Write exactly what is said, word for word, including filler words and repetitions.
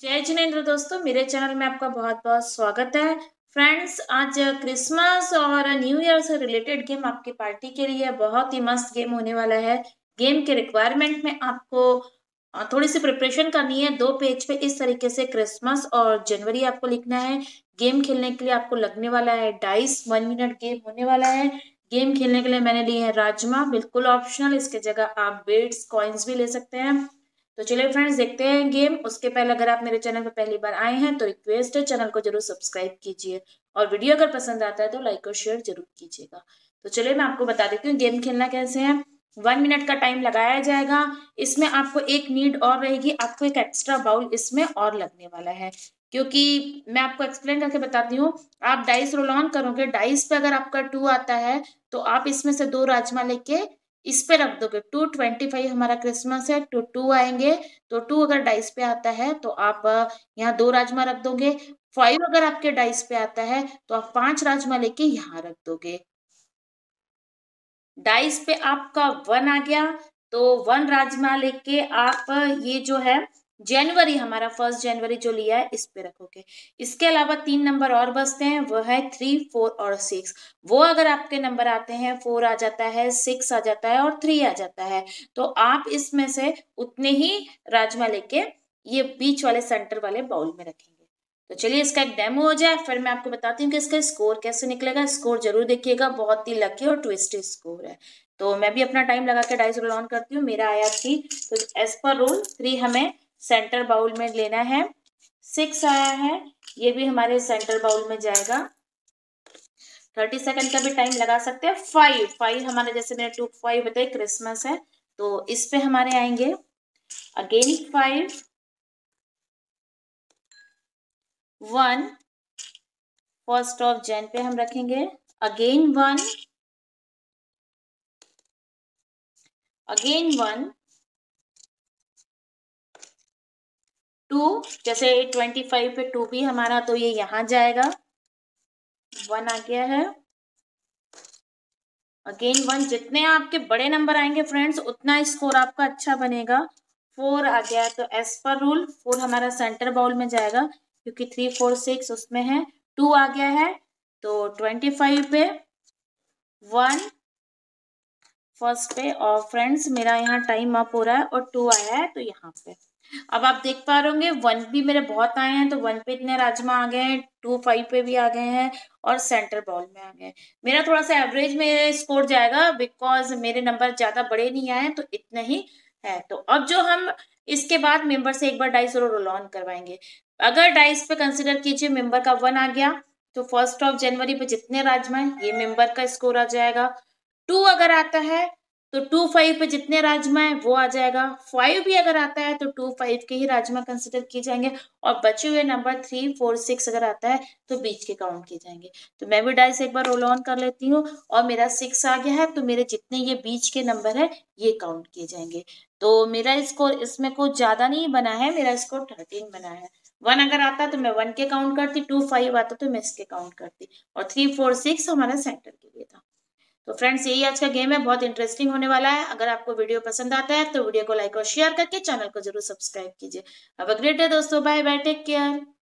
जय जिनेंद्र दोस्तों, मेरे चैनल में आपका बहुत बहुत स्वागत है। फ्रेंड्स, आज क्रिसमस और न्यू ईयर से रिलेटेड गेम आपकी पार्टी के लिए बहुत ही मस्त गेम होने वाला है। गेम के रिक्वायरमेंट में आपको थोड़ी सी प्रिपरेशन करनी है। दो पेज पे इस तरीके से क्रिसमस और जनवरी आपको लिखना है। गेम खेलने के लिए आपको लगने वाला है डाइस। वन मिनट गेम होने वाला है। गेम खेलने के लिए मैंने लिए है राजमा, बिल्कुल ऑप्शनल। इसके जगह आप बिट्स कॉइन्स भी ले सकते हैं। तो चलिए फ्रेंड्स, देखते हैं गेम। उसके पहले अगर आप मेरे चैनल पर पहली बार आए हैं तो रिक्वेस्ट है, चैनल को जरूर सब्सक्राइब कीजिए और वीडियो अगर पसंद आता है तो लाइक और शेयर जरूर कीजिएगा। तो चलिए मैं आपको बता देती हूँ गेम खेलना कैसे है। वन मिनट का टाइम लगाया जाएगा। इसमें आपको एक नीड और रहेगी, आपको एक एक्स्ट्रा बाउल इसमें और लगने वाला है। क्योंकि मैं आपको एक्सप्लेन करके बताती हूँ, आप डाइस रोल ऑन करोगे, डाइस पे अगर आपका टू आता है तो आप इसमें से दो राजमा लेके इस पे रख दोगे। टू ट्वेंटी फाइव हमारा क्रिसमस है, टू टू आएंगे तो टू अगर डाइस पे आता है तो आप यहाँ दो राजमा रख दोगे। फाइव अगर आपके डाइस पे आता है तो आप पांच राजमा लेके यहाँ रख दोगे। डाइस पे आपका वन आ गया तो वन राजमा लेके आप ये जो है जनवरी, हमारा फर्स्ट जनवरी जो लिया है, इस पे रखोगे। इसके अलावा तीन नंबर और बचते हैं, वह है थ्री, फोर और सिक्स। वो अगर आपके नंबर आते हैं, फोर आ जाता है, सिक्स आ जाता है और थ्री आ जाता है, तो आप इसमें से उतने ही राजमा लेके ये बीच वाले सेंटर वाले बाउल में रखेंगे। तो चलिए इसका एक डेमो हो जाए, फिर मैं आपको बताती हूँ कि इसका स्कोर कैसे निकलेगा। स्कोर जरूर देखिएगा, बहुत ही लकी और ट्विस्टी स्कोर है। तो मैं भी अपना टाइम लगा के डाइस रोल ऑन करती हूँ। मेरा आया थ्री, तो एज पर रूल थ्री हमें सेंटर बाउल में लेना है। सिक्स आया है, ये भी हमारे सेंटर बाउल में जाएगा। थर्टी सेकेंड का भी टाइम लगा सकते हैं। फाइव फाइव हमारे, जैसे मैंने टू फाइव बताया, क्रिसमस है तो इस पे हमारे आएंगे again five, one first of जैन पे हम रखेंगे, again one, again one, two, जैसे ट्वेंटी फाइव पे टू भी हमारा, तो ये यहाँ जाएगा। वन आ गया है, अगेन वन। जितने आपके बड़े नंबर आएंगे फ्रेंड्स, उतना स्कोर आपका अच्छा बनेगा। फोर आ गया है, तो एज पर रूल फोर हमारा सेंटर बाउल में जाएगा, क्योंकि थ्री फोर सिक्स उसमें है। टू आ गया है, तो ट्वेंटी फाइव पे वन फर्स्ट पे, और फ्रेंड्स मेरा यहाँ टाइम अप हो रहा है, और टू आया है तो यहाँ पे। अब आप देख पा रहे होंगे वन भी मेरे बहुत आए हैं, तो वन पे इतने राजमा आ गए हैं, टू फाइव पे भी आ गए हैं और सेंटर बाउल में आ गए। मेरा थोड़ा सा एवरेज में स्कोर जाएगा, बिकॉज मेरे नंबर ज्यादा बड़े नहीं आए, तो इतना ही है। तो अब जो हम इसके बाद मेंबर से एक बार डाइस रोल ऑन करवाएंगे। अगर डाइस पे कंसिडर कीजिए मेंबर का वन आ गया तो फर्स्ट ऑफ जनवरी पे जितने राजमा है ये मेंबर का स्कोर आ जाएगा। टू अगर आता है तो टू फाइव पे जितने राजमा है वो आ जाएगा। फाइव भी अगर आता है तो टू फाइव के ही राजमा कंसिडर किए जाएंगे, और बचे हुए नंबर थ्री फोर सिक्स अगर आता है तो बीच के काउंट किए जाएंगे। तो मैं भी डाइस एक बार रोल ऑन कर लेती हूँ, और मेरा सिक्स आ गया है तो मेरे जितने ये बीच के नंबर है ये काउंट किए जाएंगे। तो मेरा स्कोर इसमें कुछ ज्यादा नहीं बना है, मेरा स्कोर थर्टीन बना है। वन अगर आता तो मैं वन के काउंट करती, टू फाइव आता तो मैं इसके काउंट करती, और थ्री फोर सिक्स हमारा सेंटर के लिए था। तो फ्रेंड्स, यही आज का गेम है, बहुत इंटरेस्टिंग होने वाला है। अगर आपको वीडियो पसंद आता है तो वीडियो को लाइक और शेयर करके चैनल को जरूर सब्सक्राइब कीजिए। अब अ ग्रेट डे दोस्तों, बाय बाय, टेक केयर।